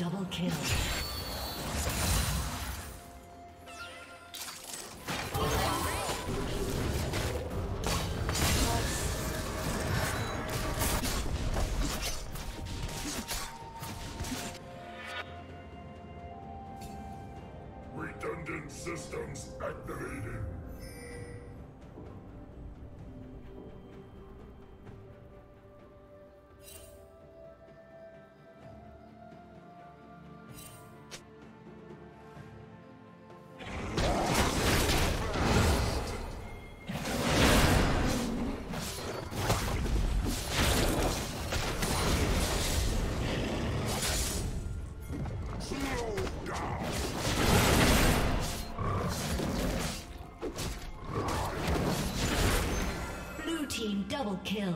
Double kill. Redundant systems activated. Double kill.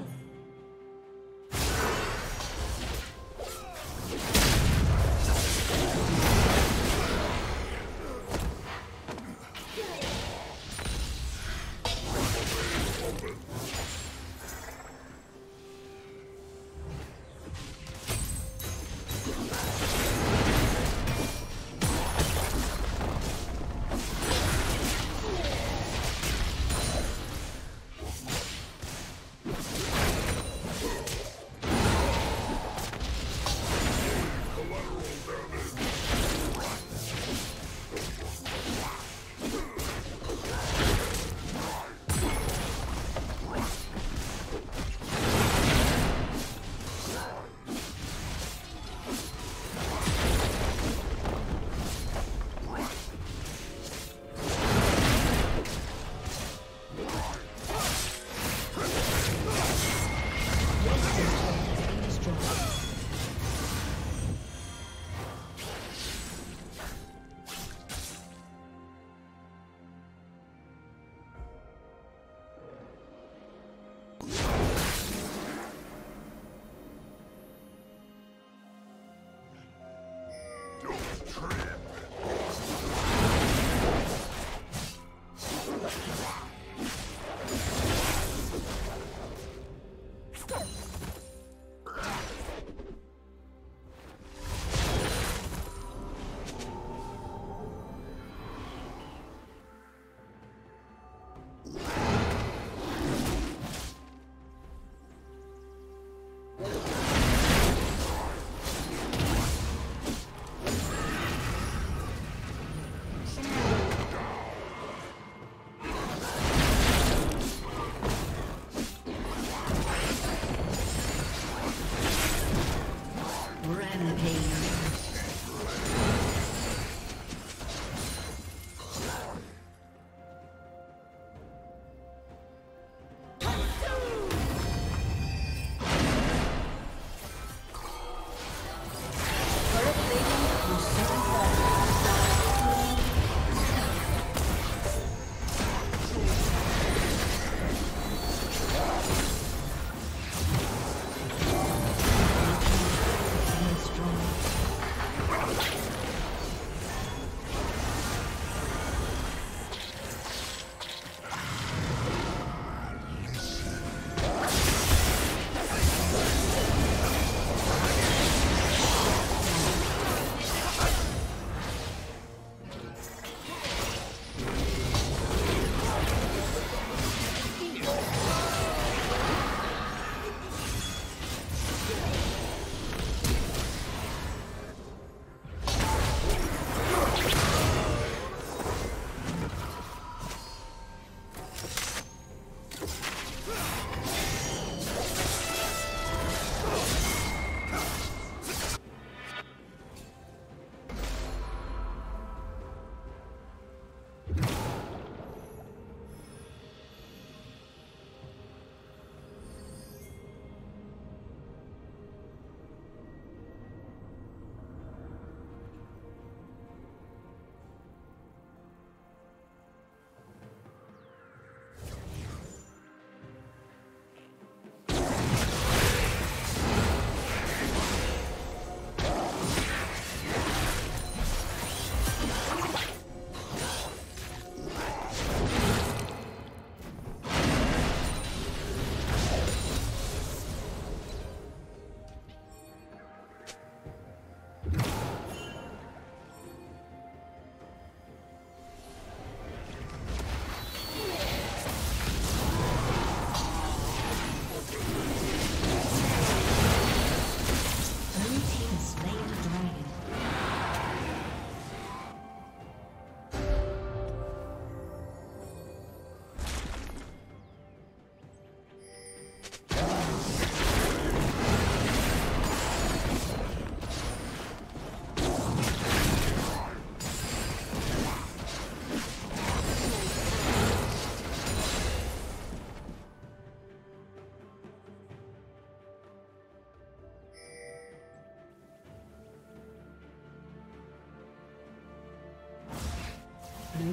Blue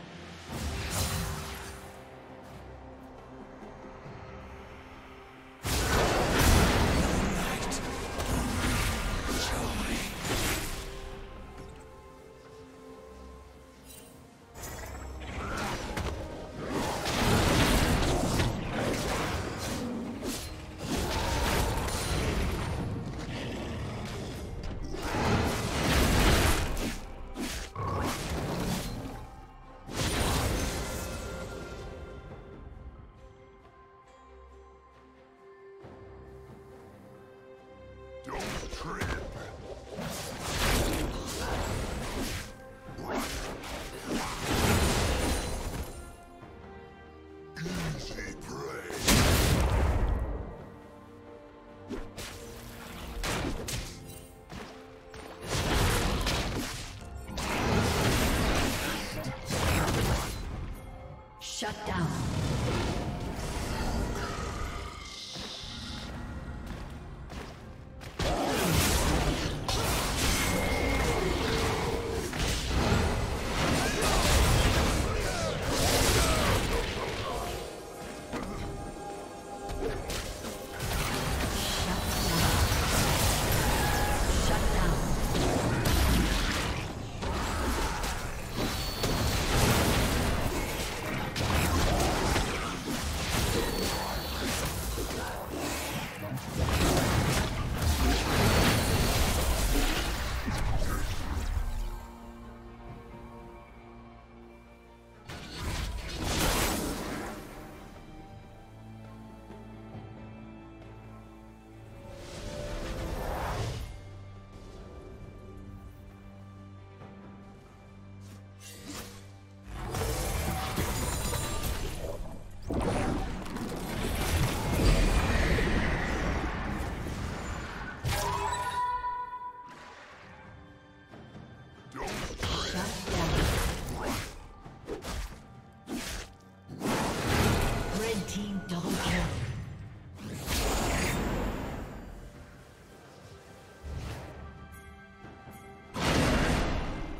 Shut down.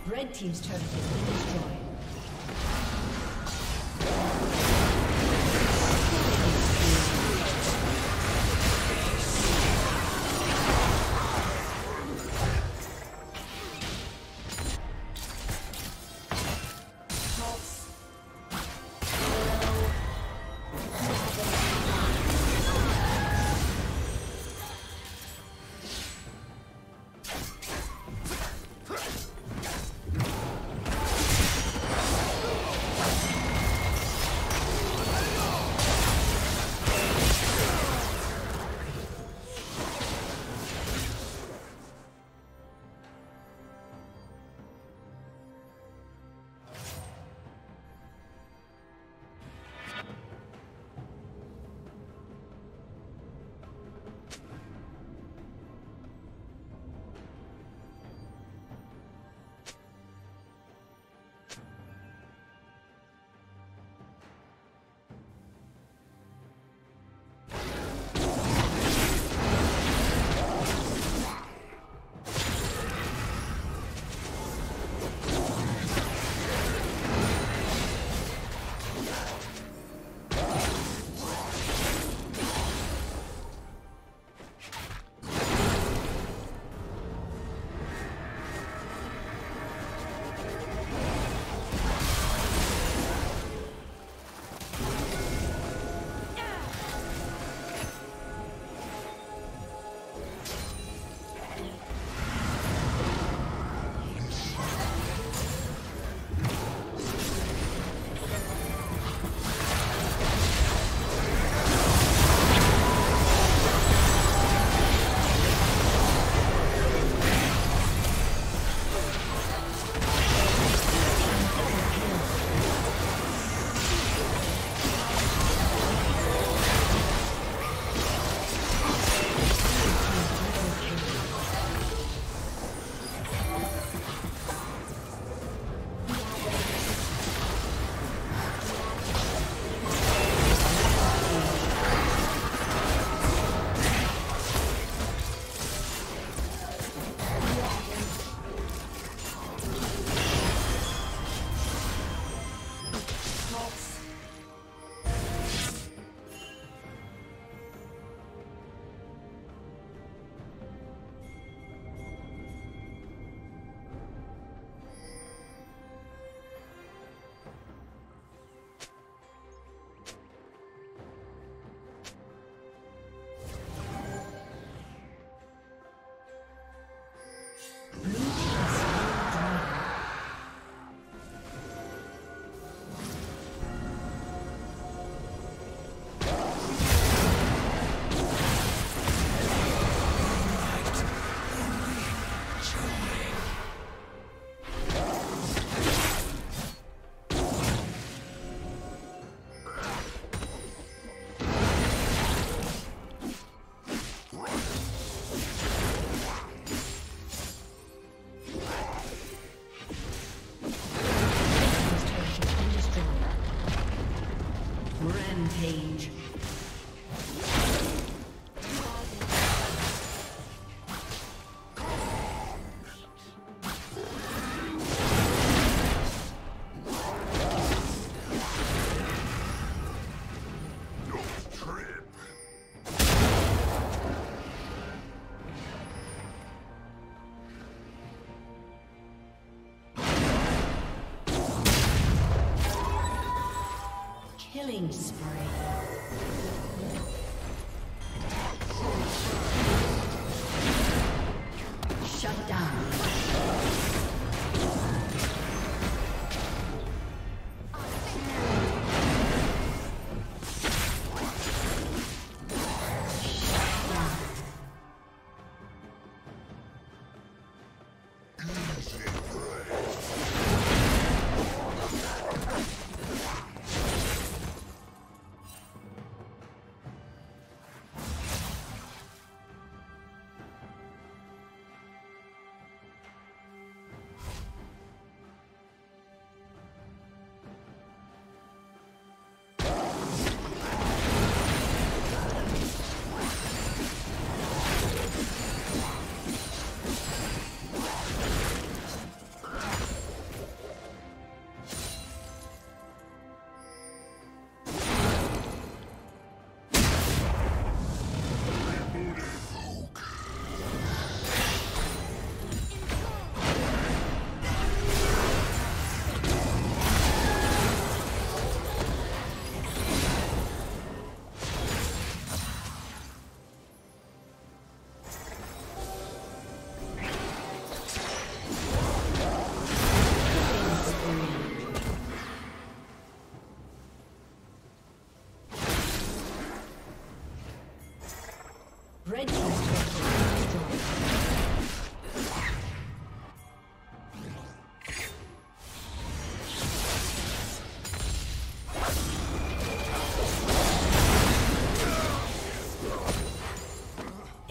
Red team's turret has been destroyed. Killing spree.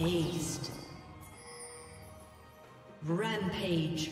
Aced. Rampage.